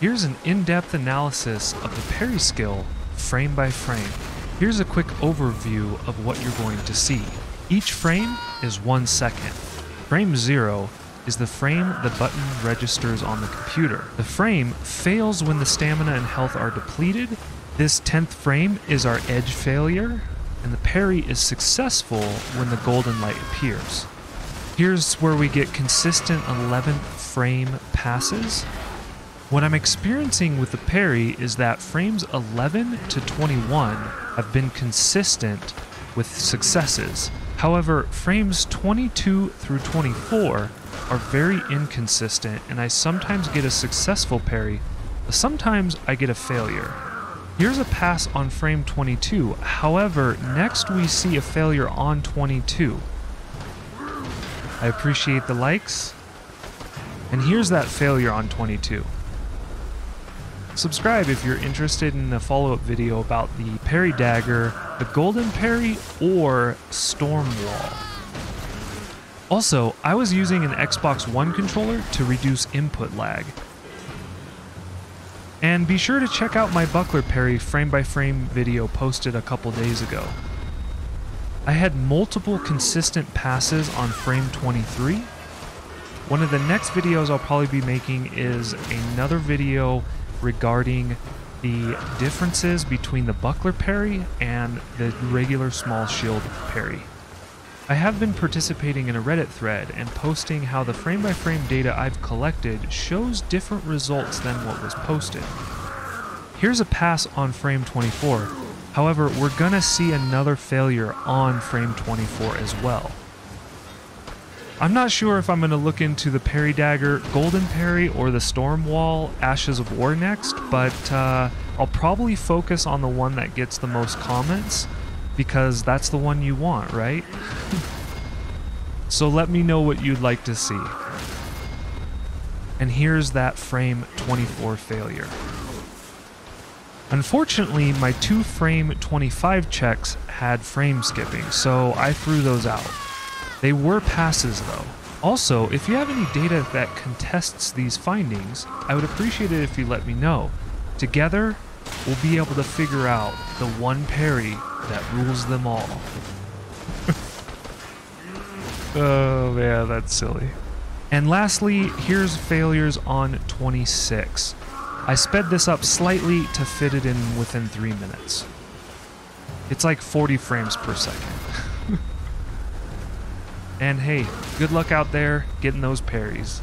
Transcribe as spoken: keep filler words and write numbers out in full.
Here's an in-depth analysis of the parry skill, frame by frame. Here's a quick overview of what you're going to see. Each frame is one second. Frame zero is the frame the button registers on the computer. The frame fails when the stamina and health are depleted. This tenth frame is our edge failure, and the parry is successful when the golden light appears. Here's where we get consistent eleventh frame passes. What I'm experiencing with the parry is that frames eleven to twenty-one have been consistent with successes. However, frames twenty-two through twenty-four are very inconsistent, and I sometimes get a successful parry, but sometimes I get a failure. Here's a pass on frame twenty-two. However, next we see a failure on twenty-two. I appreciate the likes. And here's that failure on twenty-two. Subscribe if you're interested in a follow-up video about the parry dagger, the golden parry, or Stormwall. Also, I was using an Xbox One controller to reduce input lag. And be sure to check out my buckler parry frame-by-frame video posted a couple days ago. I had multiple consistent passes on frame twenty-three. One of the next videos I'll probably be making is another video regarding the differences between the buckler parry and the regular small shield parry. I have been participating in a Reddit thread and posting how the frame-by-frame data I've collected shows different results than what was posted. Here's a pass on frame twenty-four. However, we're gonna see another failure on frame twenty-four as well. I'm not sure if I'm gonna look into the parry dagger, golden parry, or the Stormwall, Ashes of War next, but uh, I'll probably focus on the one that gets the most comments, because that's the one you want, right? So let me know what you'd like to see. And here's that frame twenty-four failure. Unfortunately, my two frame twenty-five checks had frame skipping, so I threw those out. They were passes though. Also, if you have any data that contests these findings, I would appreciate it if you let me know. Together, we'll be able to figure out the one parry that rules them all. Oh man, that's silly. And lastly, here's failures on twenty-six. I sped this up slightly to fit it in within three minutes. It's like forty frames per second. And hey, good luck out there getting those parries.